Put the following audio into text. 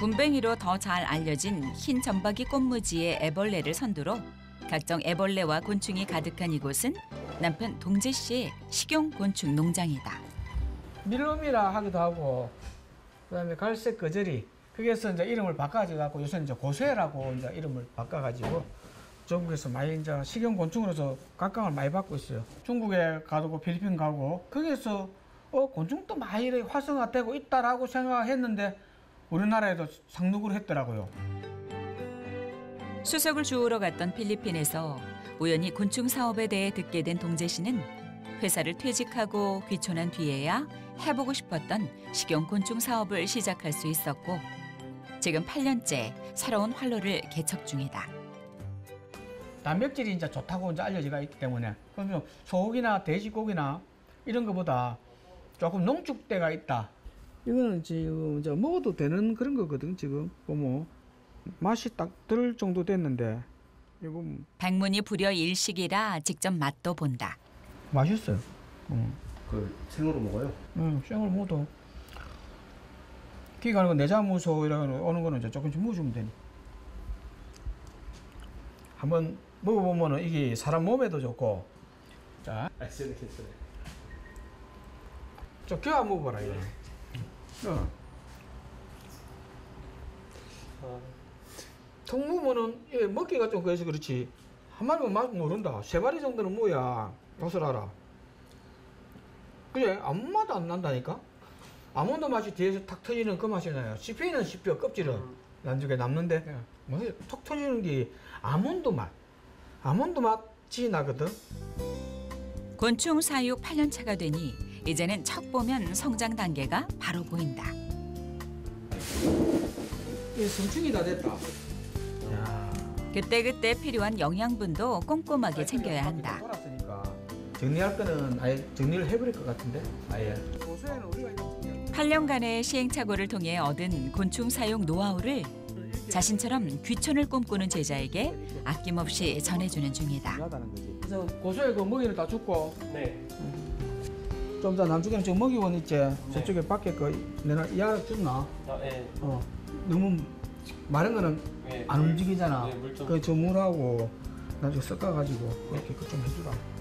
군뱅이로 더 잘 알려진 흰 점박이 꽃무지의 애벌레를 선두로 각종 애벌레와 곤충이 가득한 이곳은 남편 동재 씨의 식용 곤충 농장이다. 밀웜이라 하기도 하고 그다음에 갈색거저리 거기에서 이제 이름을 바꿔가지고 요새 이제 고쇠라고 이제 이름을 바꿔가지고 중국에서 많이 이제 식용 곤충으로서 각광을 많이 받고 있어요. 중국에 가고 필리핀 가고 거기에서 곤충도 많이 활성화되고 있다라고 생각했는데 우리나라에도 상륙을 했더라고요. 수석을 주우러 갔던 필리핀에서 우연히 곤충 사업에 대해 듣게 된 동재 씨는 회사를 퇴직하고 귀촌한 뒤에야 해보고 싶었던 식용 곤충 사업을 시작할 수 있었고 지금 8년째 새로운 활로를 개척 중이다. 단백질이 이제 좋다고 이제 알려져 있기 때문에 그럼 소고기나 돼지고기나 이런 것보다 조금 농축대가 있다. 이거는 지금 이제 먹어도 되는 그런 거거든 지금 보면. 맛이 딱 들 정도 됐는데 이거 방문이 불여 일식이라 직접 맛도 본다. 맛있어요. 그 생으로 먹어요? 응, 생으로 먹어도. 기가 나는 내자무소 이런 오는 거는 이제 조금씩 무주면 되니. 한번 먹어보면은 이게 사람 몸에도 좋고. 자, 알겠어요, 알겠어요. 저 겨우 먹어봐라 이거. 통무면은 먹기가 좀 그래서 그렇지 한 마리면 맛 모른다. 세 마리 정도는 뭐야 맛을 알아. 그래 아무 맛도 안 난다니까. 아몬드 맛이 뒤에서 탁 터지는 그 맛이 나요. 씹히는 씹혀 껍질은 나중에 남는데 톡 터지는 게 아몬드 맛. 아몬드 맛이 나거든. 곤충 사육 8년 차가 되니 이제는 척 보면 성장 단계가 바로 보인다. 이게 성충이 다 됐다. 그때그때 필요한 영양분도 꼼꼼하게 챙겨야 한다. 정리할 거는 아예 정리를 해버릴 것 같은데 아예. 8년간의 시행착오를 통해 얻은 곤충 사용 노하우를 자신처럼 귀촌을 꿈꾸는 제자에게 아낌없이 전해주는 중이다. 그래서 고소에 그 먹이를 다 줬고. 네. 좀 더 남쪽에는 저 먹이원 있지. 저쪽에 밖에 거 내가 야 줬나? 네. 너무 마른 거는. 안 움직이잖아. 그 저물하고 나중에 섞어가지고 이렇게 좀 해주라.